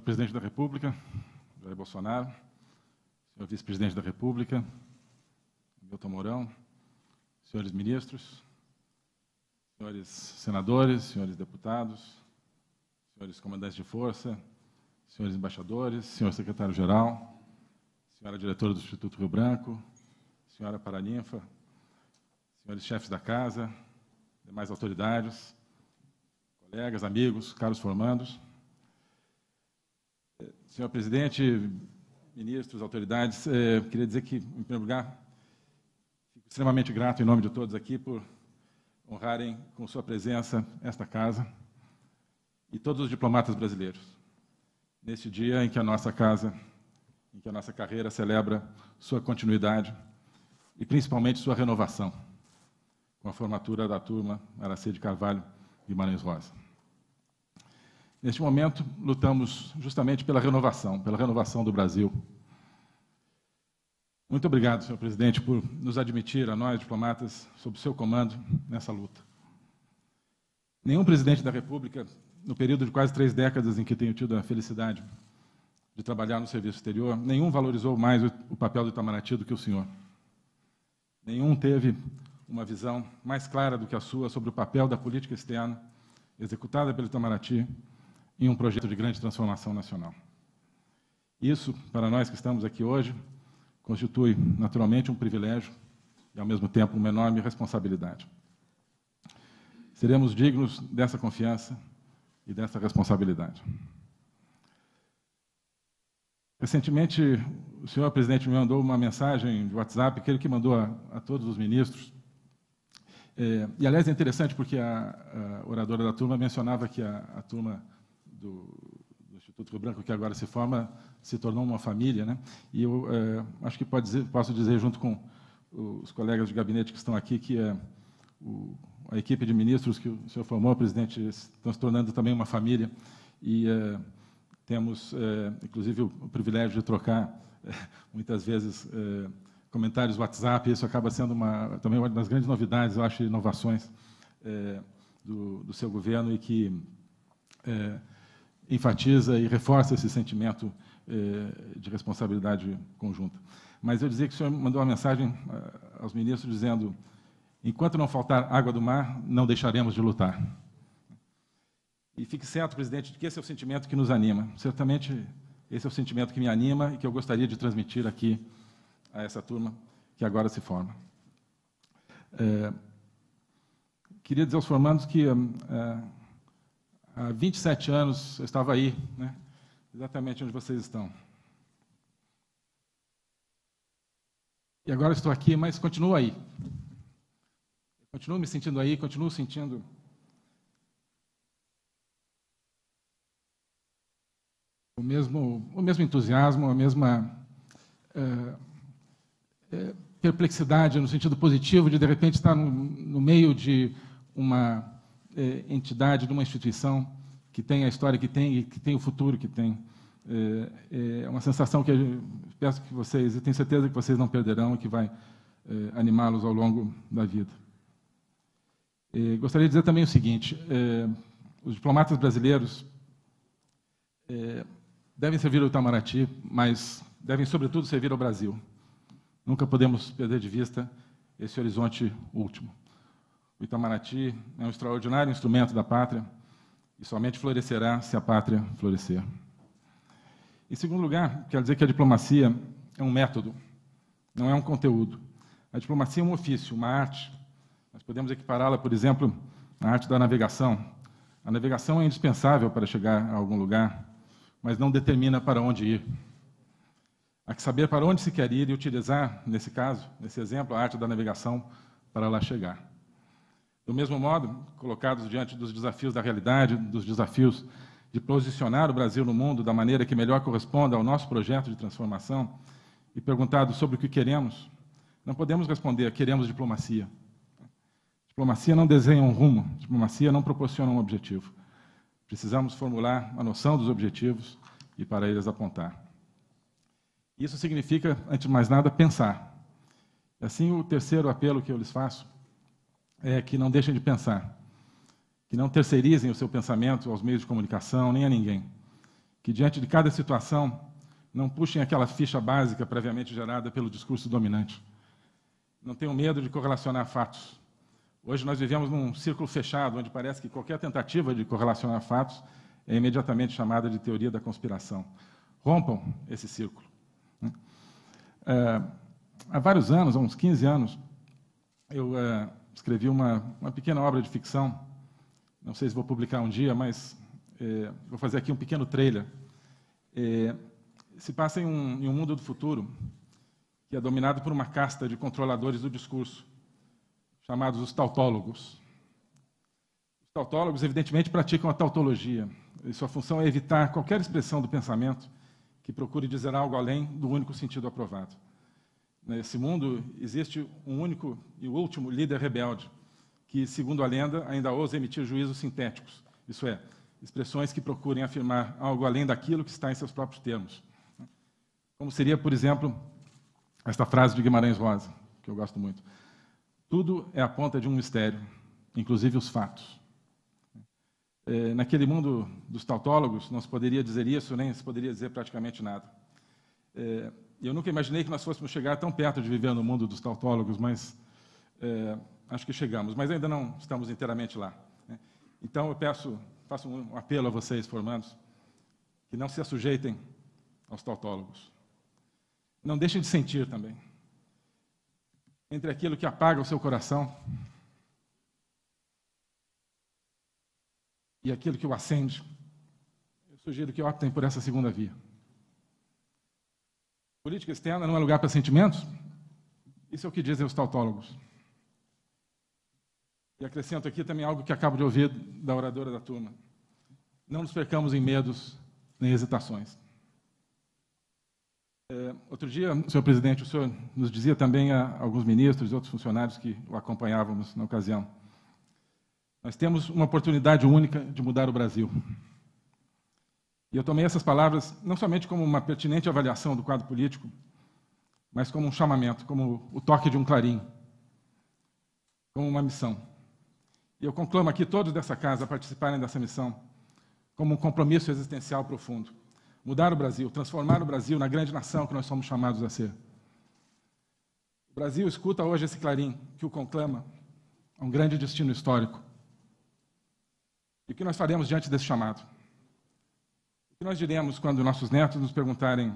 Senhor Presidente da República, Jair Bolsonaro, senhor Vice-Presidente da República, Mourão, senhores ministros, senhores senadores, senhores deputados, senhores comandantes de força, senhores embaixadores, senhor secretário-geral, senhora diretora do Instituto Rio Branco, senhora Paraninfa, senhores chefes da casa, demais autoridades, colegas, amigos, caros formandos, senhor presidente, ministros, autoridades, queria dizer que, em primeiro lugar, fico extremamente grato, em nome de todos aqui, por honrarem com sua presença esta casa e todos os diplomatas brasileiros, neste dia em que a nossa casa, em que a nossa carreira celebra sua continuidade e, principalmente, sua renovação, com a formatura da turma Aracy de Carvalho Guimarães Rosa. Neste momento, lutamos justamente pela renovação do Brasil. Muito obrigado, senhor presidente, por nos admitir, a nós, diplomatas, sob seu comando, nessa luta. Nenhum presidente da República, no período de quase 3 décadas em que tenho tido a felicidade de trabalhar no serviço exterior, nenhum valorizou mais o papel do Itamaraty do que o senhor. Nenhum teve uma visão mais clara do que a sua sobre o papel da política externa executada pelo Itamaraty em um projeto de grande transformação nacional. Isso, para nós que estamos aqui hoje, constitui naturalmente um privilégio e, ao mesmo tempo, uma enorme responsabilidade. Seremos dignos dessa confiança e dessa responsabilidade. Recentemente, o senhor presidente me mandou uma mensagem de WhatsApp, aquele que mandou a todos os ministros. E, aliás, é interessante porque a oradora da turma mencionava que a turma do Instituto Rio Branco, que agora se forma, se tornou uma família, né? E eu acho que posso dizer, junto com os colegas de gabinete que estão aqui, que a equipe de ministros que o senhor formou, presidente, estão se tornando também uma família. E temos, inclusive, o privilégio de trocar, muitas vezes, comentários WhatsApp. Isso acaba sendo também uma das grandes novidades, eu acho, inovações do seu governo, e que enfatiza e reforça esse sentimento de responsabilidade conjunta. Mas eu dizia que o senhor mandou uma mensagem aos ministros dizendo: enquanto não faltar água do mar, não deixaremos de lutar. E fique certo, presidente, de que esse é o sentimento que nos anima. Certamente esse é o sentimento que me anima e que eu gostaria de transmitir aqui a essa turma que agora se forma. Queria dizer aos formandos que há 27 anos eu estava aí, né, exatamente onde vocês estão. E agora estou aqui, mas continuo aí. Continuo me sentindo aí, continuo sentindo o mesmo entusiasmo, a mesma perplexidade, no sentido positivo, de repente estar no meio de uma entidade, de uma instituição que tem a história que tem e que tem o futuro que tem. É uma sensação que eu peço que vocês, eu tenho certeza que vocês não perderão, e que vai animá-los ao longo da vida. Gostaria de dizer também o seguinte: os diplomatas brasileiros devem servir ao Itamaraty, mas devem, sobretudo, servir ao Brasil. Nunca podemos perder de vista esse horizonte último. O Itamaraty é um extraordinário instrumento da pátria e somente florescerá se a pátria florescer. Em segundo lugar, quero dizer que a diplomacia é um método, não é um conteúdo. A diplomacia é um ofício, uma arte. Nós podemos equipará-la, por exemplo, à arte da navegação. A navegação é indispensável para chegar a algum lugar, mas não determina para onde ir. Há que saber para onde se quer ir e utilizar, nesse caso, nesse exemplo, a arte da navegação para lá chegar. Do mesmo modo, colocados diante dos desafios da realidade, dos desafios de posicionar o Brasil no mundo da maneira que melhor corresponda ao nosso projeto de transformação, e perguntados sobre o que queremos, não podemos responder: queremos diplomacia. Diplomacia não desenha um rumo, diplomacia não proporciona um objetivo. Precisamos formular a noção dos objetivos e para eles apontar. Isso significa, antes de mais nada, pensar. Assim, o terceiro apelo que eu lhes faço é que não deixem de pensar, que não terceirizem o seu pensamento aos meios de comunicação, nem a ninguém, que, diante de cada situação, não puxem aquela ficha básica previamente gerada pelo discurso dominante. Não tenham medo de correlacionar fatos. Hoje nós vivemos num círculo fechado, onde parece que qualquer tentativa de correlacionar fatos é imediatamente chamada de teoria da conspiração. Rompam esse círculo. Há vários anos, há uns 15 anos, eu escrevi uma pequena obra de ficção. Não sei se vou publicar um dia, mas vou fazer aqui um pequeno trailer. Se passa em um mundo do futuro que é dominado por uma casta de controladores do discurso, chamados os tautólogos. Os tautólogos, evidentemente, praticam a tautologia, e sua função é evitar qualquer expressão do pensamento que procure dizer algo além do único sentido aprovado. Nesse mundo, existe um único e último líder rebelde, que, segundo a lenda, ainda ousa emitir juízos sintéticos, isso é, expressões que procurem afirmar algo além daquilo que está em seus próprios termos. Como seria, por exemplo, esta frase de Guimarães Rosa, que eu gosto muito. Tudo é a ponta de um mistério, inclusive os fatos. Naquele mundo dos tautólogos, não se poderia dizer isso, nem se poderia dizer praticamente nada. Eu nunca imaginei que nós fôssemos chegar tão perto de viver no mundo dos tautólogos, mas acho que chegamos, mas ainda não estamos inteiramente lá. Então, eu faço um apelo a vocês, formandos, que não se assujeitem aos tautólogos. Não deixem de sentir também. Entre aquilo que apaga o seu coração e aquilo que o acende, eu sugiro que optem por essa segunda via. Política externa não é lugar para sentimentos? Isso é o que dizem os tautólogos. E acrescento aqui também algo que acabo de ouvir da oradora da turma. Não nos percamos em medos nem hesitações. Outro dia, senhor presidente, o senhor nos dizia também a alguns ministros e outros funcionários que o acompanhávamos na ocasião. Nós temos uma oportunidade única de mudar o Brasil. E eu tomei essas palavras não somente como uma pertinente avaliação do quadro político, mas como um chamamento, como o toque de um clarim, como uma missão. E eu conclamo aqui todos dessa casa a participarem dessa missão como um compromisso existencial profundo. Mudar o Brasil, transformar o Brasil na grande nação que nós somos chamados a ser. O Brasil escuta hoje esse clarim que o conclama a um grande destino histórico. E o que nós faremos diante desse chamado? O que nós diremos quando nossos netos nos perguntarem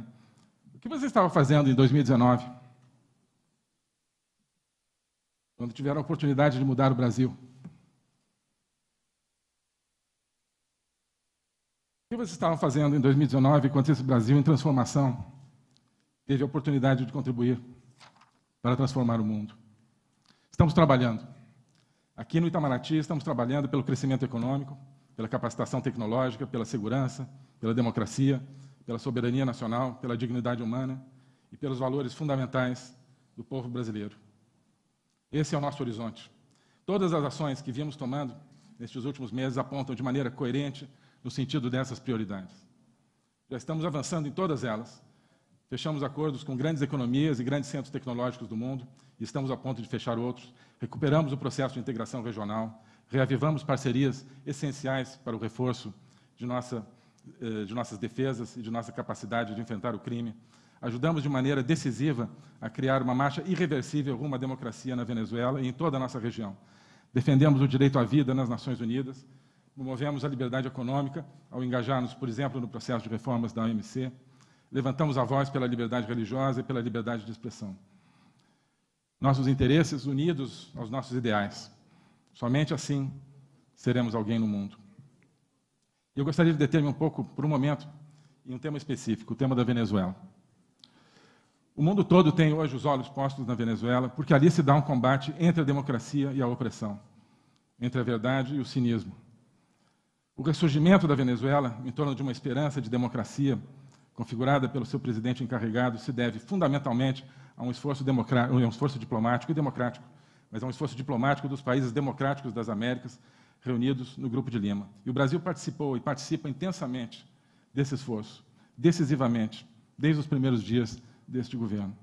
o que você estava fazendo em 2019? Quando tiveram a oportunidade de mudar o Brasil? O que vocês estavam fazendo em 2019, quando esse Brasil em transformação teve a oportunidade de contribuir para transformar o mundo? Estamos trabalhando. Aqui no Itamaraty estamos trabalhando pelo crescimento econômico, pela capacitação tecnológica, pela segurança, pela democracia, pela soberania nacional, pela dignidade humana e pelos valores fundamentais do povo brasileiro. Esse é o nosso horizonte. Todas as ações que viemos tomando nestes últimos meses apontam de maneira coerente no sentido dessas prioridades. Já estamos avançando em todas elas. Fechamos acordos com grandes economias e grandes centros tecnológicos do mundo, e estamos a ponto de fechar outros. Recuperamos o processo de integração regional, reavivamos parcerias essenciais para o reforço de nossas defesas e de nossa capacidade de enfrentar o crime. Ajudamos de maneira decisiva a criar uma marcha irreversível rumo à democracia na Venezuela e em toda a nossa região. Defendemos o direito à vida nas Nações Unidas, promovemos a liberdade econômica ao engajar-nos, por exemplo, no processo de reformas da OMC, levantamos a voz pela liberdade religiosa e pela liberdade de expressão. Nossos interesses unidos aos nossos ideais. Somente assim seremos alguém no mundo. Eu gostaria de deter-me um pouco, por um momento, em um tema específico, o tema da Venezuela. O mundo todo tem hoje os olhos postos na Venezuela, porque ali se dá um combate entre a democracia e a opressão, entre a verdade e o cinismo. O ressurgimento da Venezuela, em torno de uma esperança de democracia configurada pelo seu presidente encarregado, se deve fundamentalmente a um esforço diplomático e democrático, mas a um esforço diplomático dos países democráticos das Américas reunidos no Grupo de Lima. E o Brasil participou e participa intensamente desse esforço, decisivamente, desde os primeiros dias deste governo.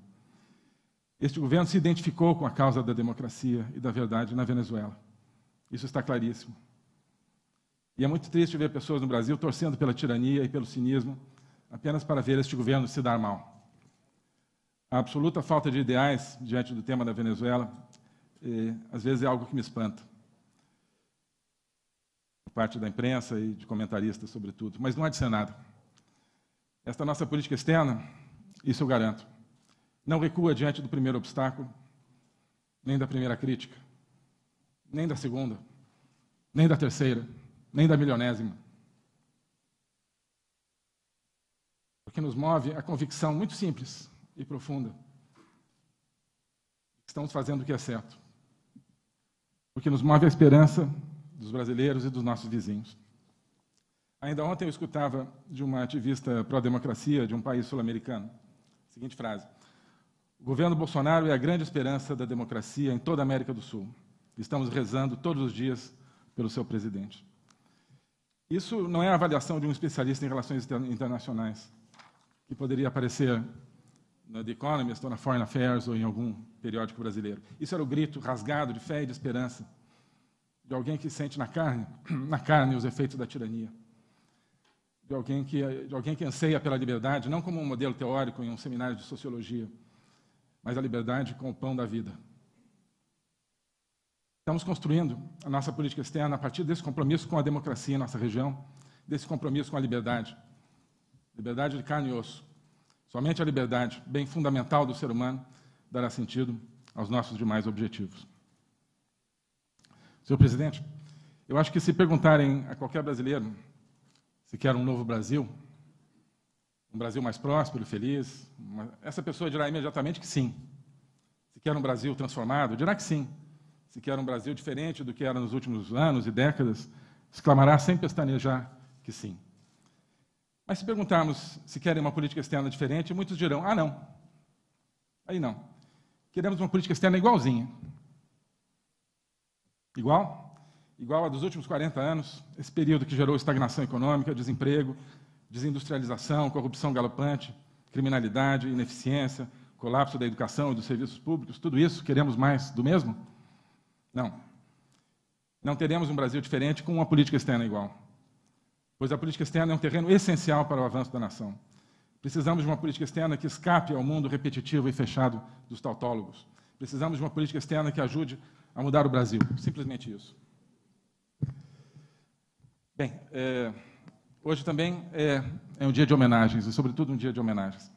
Este governo se identificou com a causa da democracia e da verdade na Venezuela. Isso está claríssimo. E é muito triste ver pessoas no Brasil torcendo pela tirania e pelo cinismo apenas para ver este governo se dar mal. A absoluta falta de ideais diante do tema da Venezuela, às vezes é algo que me espanta, por parte da imprensa e de comentaristas, sobretudo. Mas não há de ser nada. Esta nossa política externa, isso eu garanto, não recua diante do primeiro obstáculo, nem da primeira crítica, nem da segunda, nem da terceira, nem da milionésima. O que nos move é a convicção muito simples e profunda que estamos fazendo o que é certo. O que nos move é a esperança dos brasileiros e dos nossos vizinhos. Ainda ontem eu escutava de uma ativista pró-democracia de um país sul-americano a seguinte frase: o governo Bolsonaro é a grande esperança da democracia em toda a América do Sul. Estamos rezando todos os dias pelo seu presidente. Isso não é a avaliação de um especialista em relações internacionais, que poderia aparecer na The Economist, ou na Foreign Affairs, ou em algum periódico brasileiro. Isso era o grito rasgado de fé e de esperança de alguém que sente na carne os efeitos da tirania, de alguém que anseia pela liberdade, não como um modelo teórico em um seminário de sociologia, mas a liberdade com o pão da vida. Estamos construindo a nossa política externa a partir desse compromisso com a democracia em nossa região, desse compromisso com a liberdade. Liberdade de carne e osso. Somente a liberdade, bem fundamental do ser humano, dará sentido aos nossos demais objetivos. Senhor presidente, eu acho que se perguntarem a qualquer brasileiro se quer um novo Brasil, um Brasil mais próspero e feliz, essa pessoa dirá imediatamente que sim. Se quer um Brasil transformado, dirá que sim. Se quer um Brasil diferente do que era nos últimos anos e décadas, exclamará sem pestanejar que sim. Mas se perguntarmos se querem uma política externa diferente, muitos dirão, ah, não. Aí não. Queremos uma política externa igualzinha. Igual? Igual a dos últimos 40 anos, esse período que gerou estagnação econômica, desemprego, desindustrialização, corrupção galopante, criminalidade, ineficiência, colapso da educação e dos serviços públicos, tudo isso, queremos mais do mesmo? Não. Não teremos um Brasil diferente com uma política externa igual. Pois a política externa é um terreno essencial para o avanço da nação. Precisamos de uma política externa que escape ao mundo repetitivo e fechado dos tautólogos. Precisamos de uma política externa que ajude a mudar o Brasil. Simplesmente isso. Bem, hoje também é um dia de homenagens, e sobretudo um dia de homenagens.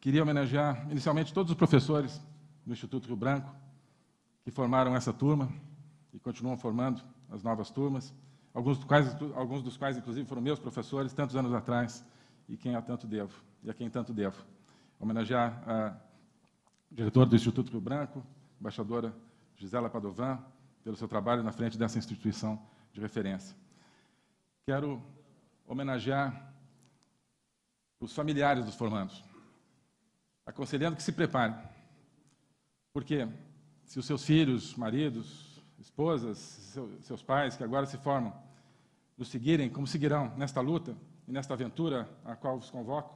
Queria homenagear inicialmente todos os professores do Instituto Rio Branco, que formaram essa turma e continuam formando as novas turmas, alguns dos quais, inclusive, foram meus professores tantos anos atrás, e a quem tanto devo. Homenagear a diretora do Instituto Rio Branco, a embaixadora Gisela Padovan, pelo seu trabalho na frente dessa instituição de referência. Quero homenagear os familiares dos formandos, aconselhando que se preparem, porque se os seus filhos, maridos, esposas, seus pais, que agora se formam, nos seguirem, como seguirão nesta luta e nesta aventura a qual vos convoco,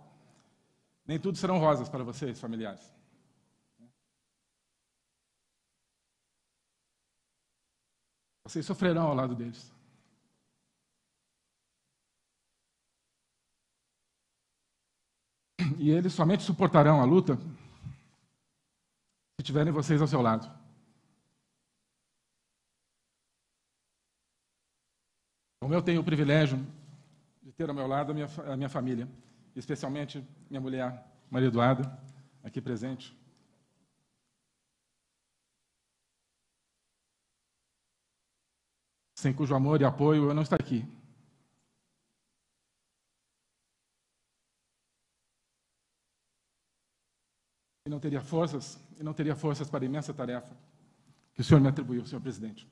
nem tudo serão rosas para vocês, familiares. Vocês sofrerão ao lado deles. E eles somente suportarão a luta se tiverem vocês ao seu lado. Como eu tenho o privilégio de ter ao meu lado a minha família, especialmente minha mulher, Maria Eduarda, aqui presente. Sem cujo amor e apoio eu não estaria aqui. E não teria forças para a imensa tarefa que o senhor me atribuiu, senhor presidente.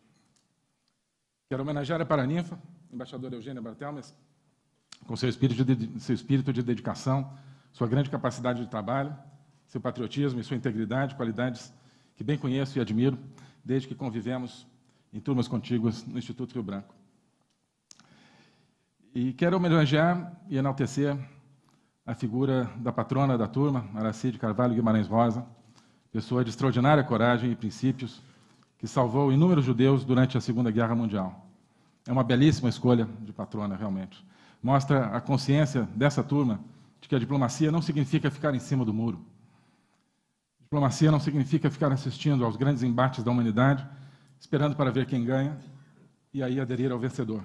Quero homenagear a paraninfa, embaixadora Eugênia Bartelmes, com seu espírito de dedicação, sua grande capacidade de trabalho, seu patriotismo e sua integridade, qualidades que bem conheço e admiro, desde que convivemos em turmas contíguas no Instituto Rio Branco. E quero homenagear e enaltecer a figura da patrona da turma, Aracy de Carvalho Guimarães Rosa, pessoa de extraordinária coragem e princípios, que salvou inúmeros judeus durante a Segunda Guerra Mundial. É uma belíssima escolha de patrona, realmente. Mostra a consciência dessa turma de que a diplomacia não significa ficar em cima do muro. Diplomacia não significa ficar assistindo aos grandes embates da humanidade, esperando para ver quem ganha e aí aderir ao vencedor.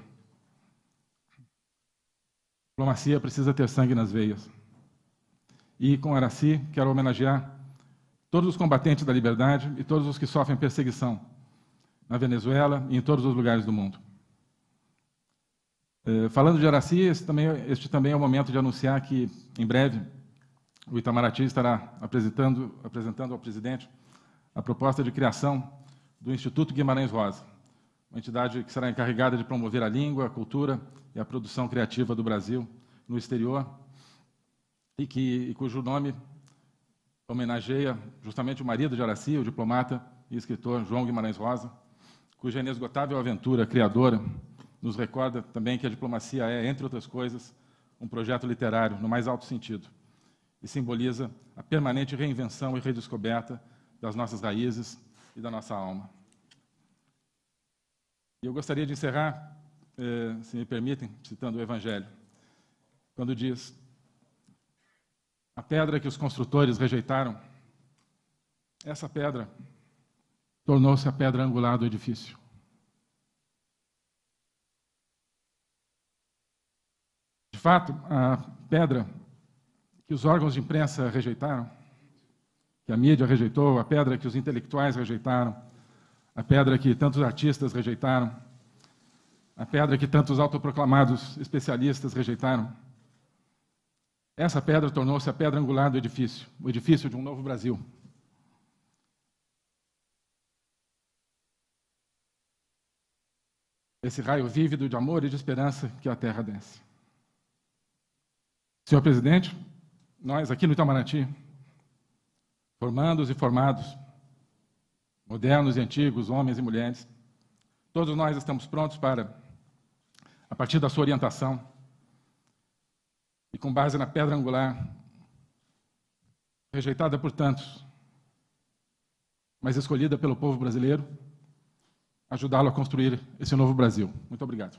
Diplomacia precisa ter sangue nas veias. E, com Aracy, quero homenagear todos os combatentes da liberdade e todos os que sofrem perseguição na Venezuela e em todos os lugares do mundo. Falando de Aracy, este também é o momento de anunciar que, em breve, o Itamaraty estará apresentando ao presidente a proposta de criação do Instituto Guimarães Rosa, uma entidade que será encarregada de promover a língua, a cultura e a produção criativa do Brasil no exterior, e cujo nome homenageia justamente o marido de Aracy, o diplomata e escritor João Guimarães Rosa, cuja inesgotável aventura criadora nos recorda também que a diplomacia é, entre outras coisas, um projeto literário no mais alto sentido, e simboliza a permanente reinvenção e redescoberta das nossas raízes e da nossa alma. E eu gostaria de encerrar, se me permitem, citando o Evangelho, quando diz: a pedra que os construtores rejeitaram, essa pedra tornou-se a pedra angular do edifício. De fato, a pedra que os órgãos de imprensa rejeitaram, que a mídia rejeitou, a pedra que os intelectuais rejeitaram, a pedra que tantos artistas rejeitaram, a pedra que tantos autoproclamados especialistas rejeitaram, essa pedra tornou-se a pedra angular do edifício, o edifício de um novo Brasil. Esse raio vívido de amor e de esperança que a terra desce. Senhor presidente, nós, aqui no Itamaraty, formandos e formados, modernos e antigos, homens e mulheres, todos nós estamos prontos para, a partir da sua orientação, e com base na pedra angular, rejeitada por tantos, mas escolhida pelo povo brasileiro, ajudá-lo a construir esse novo Brasil. Muito obrigado.